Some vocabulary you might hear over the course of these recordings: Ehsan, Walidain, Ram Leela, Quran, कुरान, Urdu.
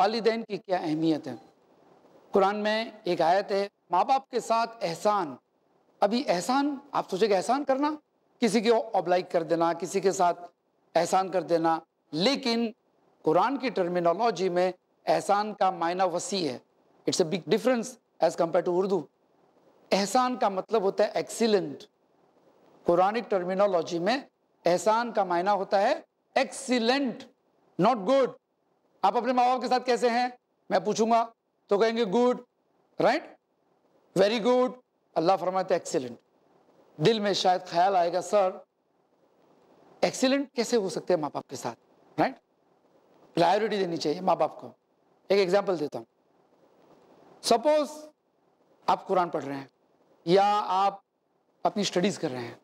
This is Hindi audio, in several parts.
वालिदैन की क्या अहमियत है। कुरान में एक आयत है माँ बाप के साथ एहसान। अभी एहसान आप सोचेंगे एहसान करना, किसी के ऑब्लाइक कर देना, किसी के साथ एहसान कर देना, लेकिन कुरान की टर्मिनोलॉजी में एहसान का मायना वसी है। It's a big difference as compare to Urdu. एहसान का मतलब होता है एक्सीलेंट। कुरानिक टर्मिनोलॉजी में एहसान का मायना होता है एक्सीलेंट, नॉट गुड। आप अपने माँ बाप के साथ कैसे हैं मैं पूछूंगा तो कहेंगे गुड, राइट, वेरी गुड। अल्लाह फरमाते एक्सीलेंट। दिल में शायद ख्याल आएगा सर एक्सीलेंट कैसे हो सकते हैं माँ बाप के साथ, राइट। प्रायोरिटी देनी चाहिए माँ बाप को। एक एग्जाम्पल देता हूँ। सपोज आप कुरान पढ़ रहे हैं या आप अपनी स्टडीज़ कर रहे हैं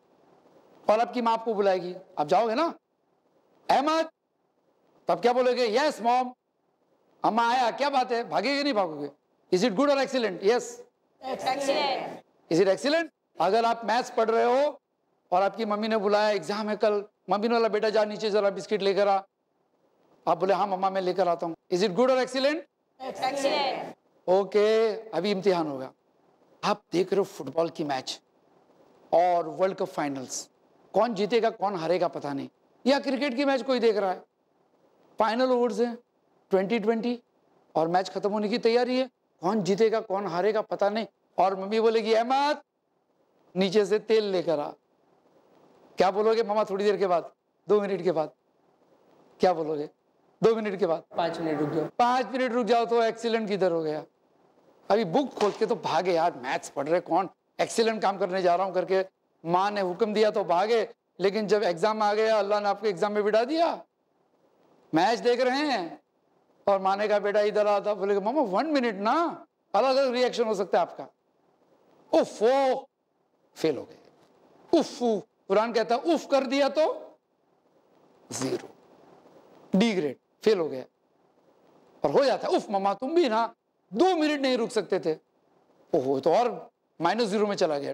और आपकी माँ आपको बुलाएगी, आप जाओगे ना अहमद, तब क्या बोलोगे? यस मॉम, अम्मा आया, क्या बात है? भागेगे नहीं भागोगे? इज इट गुड और excellent? Yes, excellent. Is it excellent? अगर आप मैथ्स पढ़ रहे हो और आपकी मम्मी ने बुलाया एग्जाम है कल, मम्मी ने बोला बेटा जा नीचे जरा बिस्किट लेकर आ, आप बोले हाँ मम्मा मैं लेकर आता हूँ, इज इट गुड और एक्सीलेंट? एक्सीलेंट। ओके, अभी इम्तिहान होगा, आप देख रहे हो फुटबॉल की मैच और वर्ल्ड कप फाइनल्स, कौन जीतेगा कौन हारेगा पता नहीं, या क्रिकेट की मैच कोई देख रहा है, फाइनल ओवर्स है 20-20 और मैच खत्म होने की तैयारी है, कौन जीतेगा कौन हारेगा पता नहीं, और मम्मी बोलेगी अहमद नीचे से तेल लेकर आ। क्या बोलोगे मामा? थोड़ी देर के बाद, 2 मिनट के बाद क्या बोलोगे? 2 मिनट के बाद 5 मिनट रुक जाओ, 5 मिनट रुक जाओ तो एक्सीलेंट किधर हो गया? अभी बुक खोल के तो भागे, यार मैथ्स पढ़ रहे, कौन एक्सीलेंट काम करने जा रहा हूँ करके माँ ने हुक्म दिया तो भागे, लेकिन जब एग्जाम आ गया अल्लाह ने आपको एग्जाम में बिठा दिया, मैच देख रहे हैं और माँ ने कहा बेटा इधर आता, बोलेगा मामा 1 मिनट ना, अलग अलग रिएक्शन हो सकता है आपका। उफ, फेल हो गए। उफ, कुरान कहता है उफ कर दिया तो 0, डी ग्रेड, फेल हो गया। और हो जाता है उफ ममा तुम भी ना, 2 मिनट नहीं रुक सकते थे, ओहो तो और -0 में चला गया।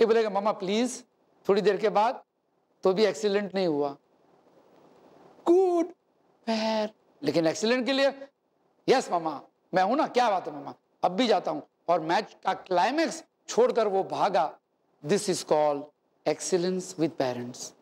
ये बोलेगा मामा प्लीज थोड़ी देर के बाद, तो भी एक्सीलेंट नहीं हुआ, गुड फेयर। लेकिन एक्सीलेंट के लिए यस मामा मैं हूं ना, क्या बात है मामा, अब भी जाता हूं, और मैच का क्लाइमेक्स छोड़कर वो भागा। This is called excellence with parents.